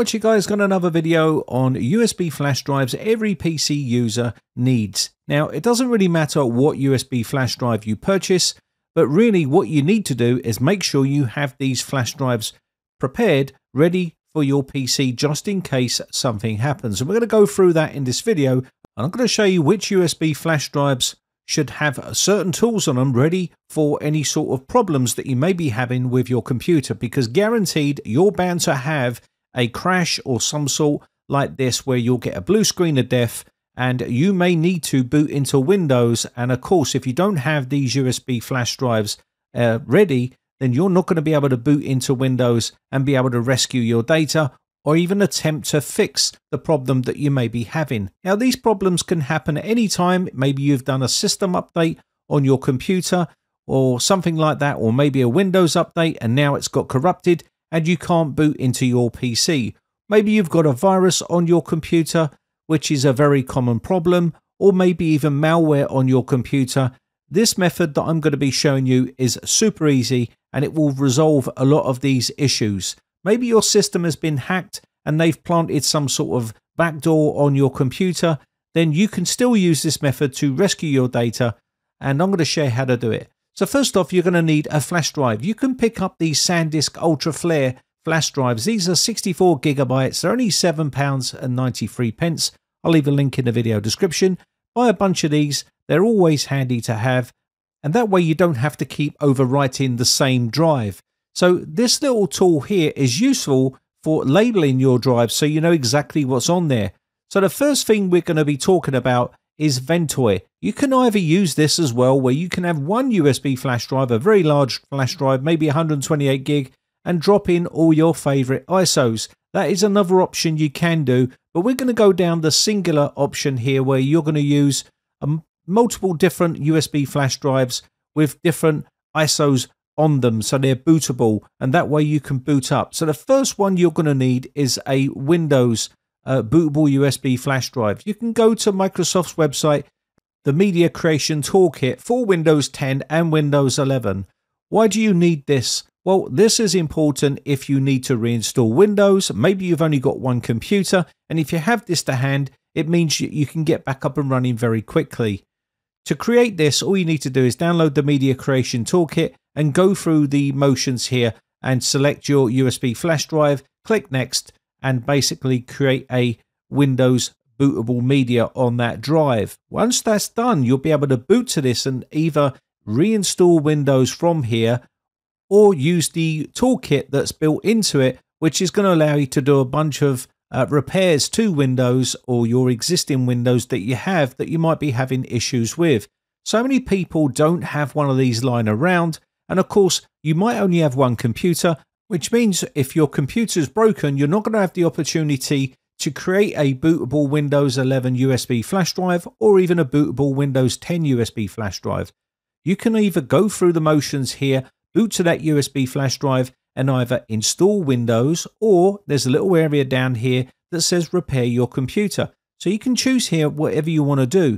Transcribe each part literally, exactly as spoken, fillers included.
What you guys, got another video on U S B flash drives every P C user needs. Now, it doesn't really matter what U S B flash drive you purchase, but really what you need to do is make sure you have these flash drives prepared, ready for your P C, just in case something happens. And we're going to go through that in this video, and I'm going to show you which U S B flash drives should have certain tools on them ready for any sort of problems that you may be having with your computer, because guaranteed you're bound to have a crash or some sort like this where you'll get a blue screen of death and you may need to boot into Windows. And of course, if you don't have these U S B flash drives uh, ready, then you're not going to be able to boot into Windows and be able to rescue your data or even attempt to fix the problem that you may be having. Now, these problems can happen at any time. Maybe you've done a system update on your computer or something like that, or maybe a Windows update and now it's got corrupted and you can't boot into your P C. Maybe you've got a virus on your computer, which is a very common problem, or maybe even malware on your computer. This method that I'm going to be showing you is super easy and it will resolve a lot of these issues. Maybe your system has been hacked and they've planted some sort of backdoor on your computer, then you can still use this method to rescue your data, and I'm going to share how to do it. So first off, you're going to need a flash drive. You can pick up these SanDisk Ultra Flair flash drives. These are sixty-four gigabytes. They're only seven pounds ninety-three. I'll leave a link in the video description. Buy a bunch of these. They're always handy to have, and that way you don't have to keep overwriting the same drive. So this little tool here is useful for labeling your drive so you know exactly what's on there. So the first thing we're going to be talking about is Ventoy. You can either use this as well, where you can have one U S B flash drive, a very large flash drive, maybe one hundred twenty-eight gig, and drop in all your favorite I S Os. That is another option you can do, but we're going to go down the singular option here, where you're going to use um, multiple different U S B flash drives with different I S Os on them, so they're bootable, and that way you can boot up. So the first one you're going to need is a Windows Uh, bootable U S B flash drive. You can go to Microsoft's website, the Media Creation Toolkit for Windows ten and Windows eleven. Why do you need this? Well, this is important if you need to reinstall Windows. Maybe you've only got one computer, and if you have this to hand, it means you can get back up and running very quickly. To create this, all you need to do is download the Media Creation Toolkit and go through the motions here and select your U S B flash drive, click Next, and basically create a Windows bootable media on that drive. Once that's done, you'll be able to boot to this and either reinstall Windows from here or use the toolkit that's built into it, which is going to allow you to do a bunch of uh, repairs to Windows or your existing Windows that you have that you might be having issues with. So many people don't have one of these lying around, and of course you might only have one computer, which means if your computer's broken, you're not going to have the opportunity to create a bootable Windows eleven U S B flash drive or even a bootable Windows ten U S B flash drive. You can either go through the motions here, boot to that U S B flash drive and either install Windows, or there's a little area down here that says repair your computer. So you can choose here whatever you want to do.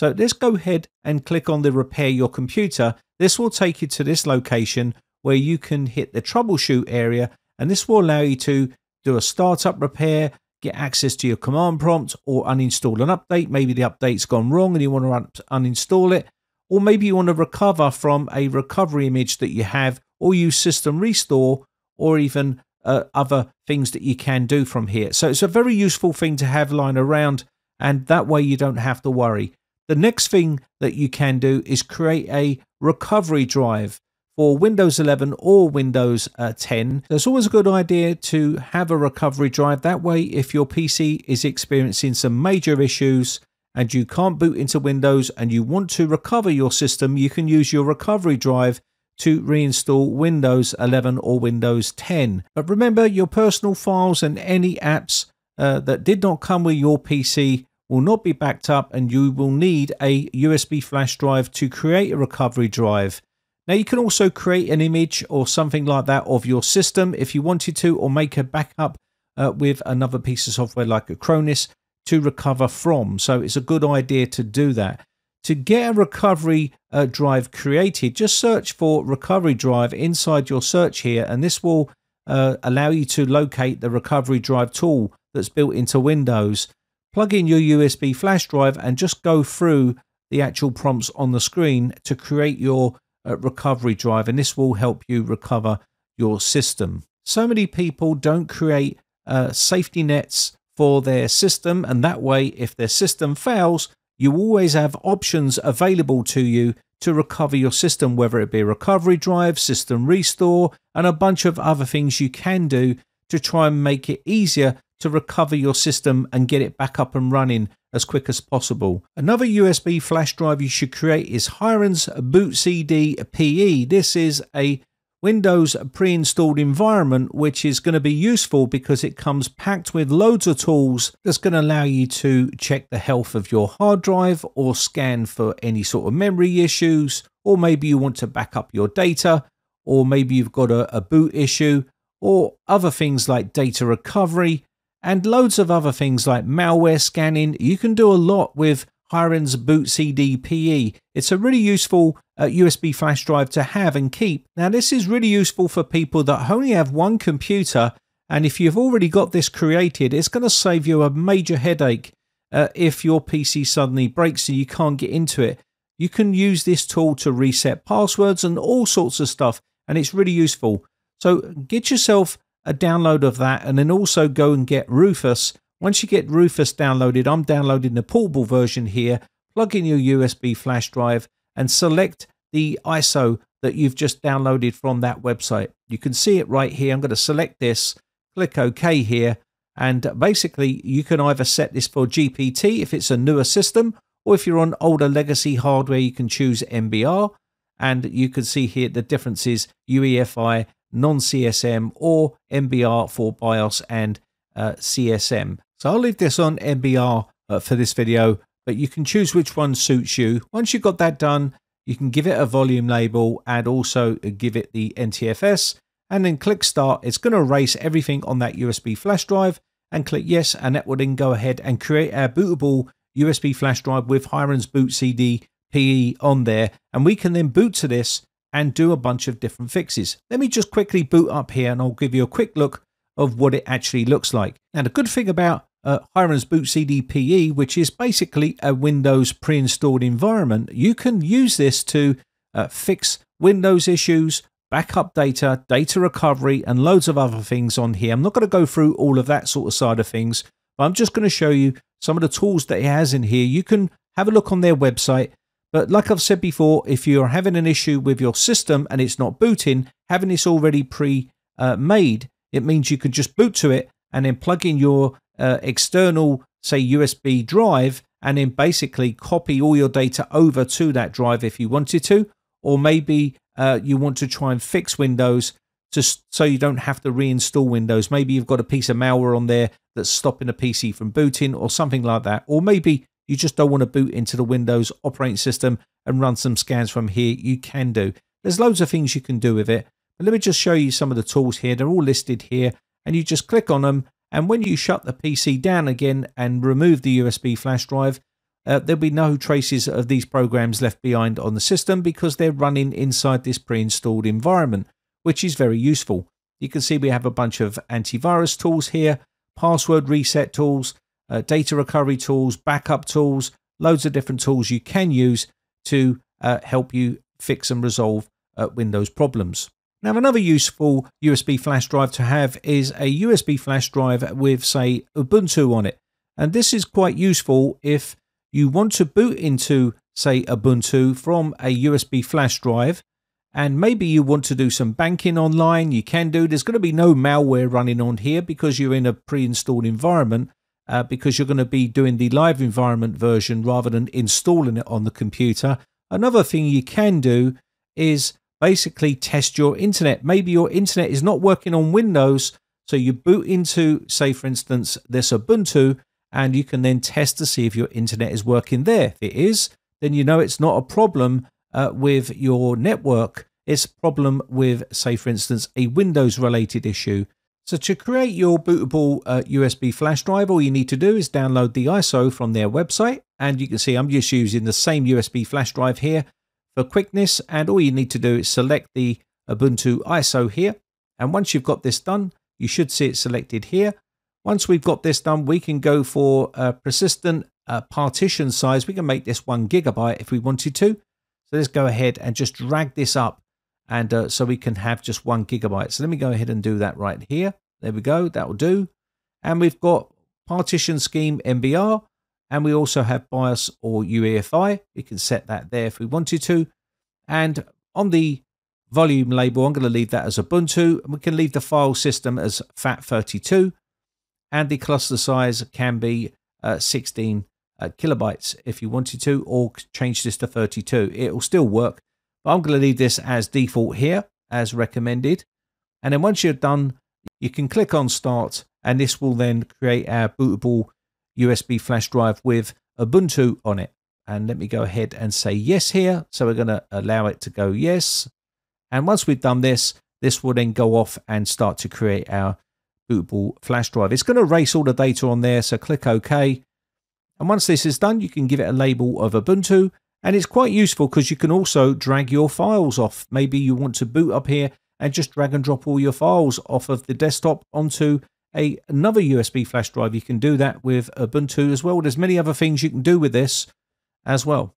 So let's go ahead and click on the repair your computer. This will take you to this location where you can hit the troubleshoot area, and this will allow you to do a startup repair, get access to your command prompt, or uninstall an update. Maybe the update's gone wrong and you want to un uninstall it, or maybe you want to recover from a recovery image that you have, or use system restore, or even uh, other things that you can do from here. So it's a very useful thing to have lying around, and that way you don't have to worry. The next thing that you can do is create a recovery drive for Windows eleven or Windows ten. It's always a good idea to have a recovery drive. That way, if your P C is experiencing some major issues and you can't boot into Windows and you want to recover your system, you can use your recovery drive to reinstall Windows eleven or Windows ten. But remember, your personal files and any apps uh, that did not come with your P C will not be backed up, and you will need a U S B flash drive to create a recovery drive. Now, you can also create an image or something like that of your system if you wanted to, or make a backup uh, with another piece of software like Acronis to recover from. So it's a good idea to do that. To get a recovery uh, drive created, just search for recovery drive inside your search here, and this will uh, allow you to locate the recovery drive tool that's built into Windows. Plug in your U S B flash drive and just go through the actual prompts on the screen to create your uh, recovery drive, and this will help you recover your system. So many people don't create uh, safety nets for their system, and that way if their system fails, you always have options available to you to recover your system, whether it be a recovery drive, system restore, and a bunch of other things you can do to try and make it easier to recover your system and get it back up and running as quick as possible. Another U S B flash drive you should create is Hiren's Boot U S B P E. This is a Windows pre-installed environment, which is going to be useful because it comes packed with loads of tools that's going to allow you to check the health of your hard drive or scan for any sort of memory issues, or maybe you want to back up your data, or maybe you've got a, a boot issue, or other things like data recovery and loads of other things like malware scanning. You can do a lot with Hiren's Boot U S B P E. It's a really useful uh, U S B flash drive to have and keep. Now this is really useful for people that only have one computer, and if you've already got this created, it's going to save you a major headache uh, if your P C suddenly breaks and you can't get into it. You can use this tool to reset passwords and all sorts of stuff, and it's really useful. So get yourself a download of that, and then also go and get Rufus. Once you get Rufus downloaded, I'm downloading the portable version here, plug in your U S B flash drive and select the I S O that you've just downloaded from that website. You can see it right here. I'm going to select this, click OK here, and basically you can either set this for G P T if it's a newer system, or if you're on older legacy hardware you can choose M B R, and you can see here the differences: U E F I, non-C S M, or M B R for BIOS and uh, C S M. So I'll leave this on M B R uh, for this video, but you can choose which one suits you. Once you've got that done, you can give it a volume label and also give it the N T F S, and then click start. It's going to erase everything on that U S B flash drive, and click yes, and that will then go ahead and create our bootable U S B flash drive with Hiren's Boot U S B P E on there, and we can then boot to this and do a bunch of different fixes. Let me just quickly boot up here and I'll give you a quick look of what it actually looks like. Now the good thing about uh, Hiren's Boot U S B P E, which is basically a Windows pre-installed environment, you can use this to uh, fix Windows issues, backup data, data recovery, and loads of other things on here. I'm not going to go through all of that sort of side of things, but I'm just going to show you some of the tools that it has in here. You can have a look on their website. But like I've said before, if you're having an issue with your system and it's not booting, having this already pre-made, uh, it means you can just boot to it and then plug in your uh, external, say, U S B drive, and then basically copy all your data over to that drive if you wanted to. Or maybe uh, you want to try and fix Windows just so you don't have to reinstall Windows. Maybe you've got a piece of malware on there that's stopping a P C from booting or something like that. Or maybe you just don't want to boot into the Windows operating system and run some scans from here. You can do. There's loads of things you can do with it. But let me just show you some of the tools here. They're all listed here, and you just click on them. And when you shut the P C down again and remove the U S B flash drive, uh, there'll be no traces of these programs left behind on the system because they're running inside this pre-installed environment, which is very useful. You can see we have a bunch of antivirus tools here, password reset tools, Uh, data recovery tools, backup tools, loads of different tools you can use to uh, help you fix and resolve uh, Windows problems. Now another useful U S B flash drive to have is a U S B flash drive with, say, Ubuntu on it, and this is quite useful if you want to boot into, say, Ubuntu from a U S B flash drive, and maybe you want to do some banking online. You can do. There's going to be no malware running on here because you're in a pre-installed environment, Uh, because you're going to be doing the live environment version rather than installing it on the computer. Another thing you can do is basically test your internet. Maybe your internet is not working on Windows, so you boot into, say, for instance, this Ubuntu, and you can then test to see if your internet is working there. If it is, then you know it's not a problem uh, with your network. It's a problem with, say, for instance, a Windows-related issue. So to create your bootable uh, U S B flash drive, all you need to do is download the I S O from their website. And you can see I'm just using the same U S B flash drive here for quickness. And all you need to do is select the Ubuntu I S O here. And once you've got this done, you should see it selected here. Once we've got this done, we can go for a persistent uh, partition size. We can make this one gigabyte if we wanted to. So let's go ahead and just drag this up, and uh, so we can have just one gigabyte. So let me go ahead and do that right here. There we go, that will do. And we've got partition scheme M B R, and we also have BIOS or U E F I. We can set that there if we wanted to. And on the volume label, I'm going to leave that as Ubuntu, and we can leave the file system as FAT thirty-two, and the cluster size can be uh, sixteen uh, kilobytes if you wanted to, or change this to thirty-two. It will still work, but I'm going to leave this as default here as recommended. And then once you're done, you can click on start, and this will then create our bootable U S B flash drive with Ubuntu on it. And let me go ahead and say yes here. So we're going to allow it to go yes. And once we've done this, this will then go off and start to create our bootable flash drive. It's going to erase all the data on there, so click OK. And once this is done, you can give it a label of Ubuntu. And it's quite useful because you can also drag your files off. Maybe you want to boot up here and just drag and drop all your files off of the desktop onto a, another U S B flash drive. You can do that with Ubuntu as well. There's many other things you can do with this as well.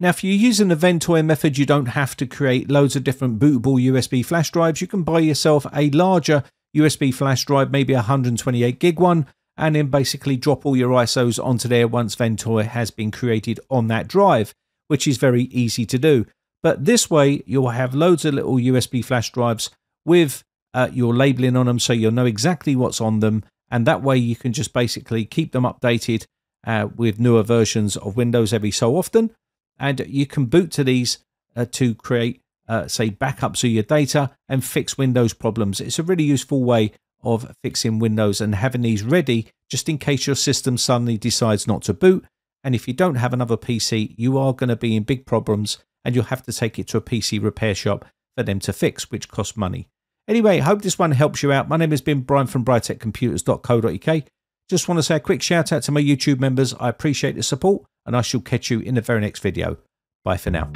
Now, if you're using the Ventoy method, you don't have to create loads of different bootable U S B flash drives. You can buy yourself a larger U S B flash drive, maybe a one hundred twenty-eight gig one, and then basically drop all your I S Os onto there once Ventoy has been created on that drive, which is very easy to do. But this way, you'll have loads of little U S B flash drives with uh, your labeling on them, so you'll know exactly what's on them. And that way, you can just basically keep them updated uh, with newer versions of Windows every so often. And you can boot to these uh, to create, uh, say, backups of your data and fix Windows problems. It's a really useful way of fixing Windows and having these ready just in case your system suddenly decides not to boot. And if you don't have another P C, you are going to be in big problems, and you'll have to take it to a P C repair shop for them to fix, which costs money. Anyway, I hope this one helps you out. My name has been Brian from Britec Computers dot co dot U K. Just want to say a quick shout out to my YouTube members. I appreciate the support, and I shall catch you in the very next video. Bye for now.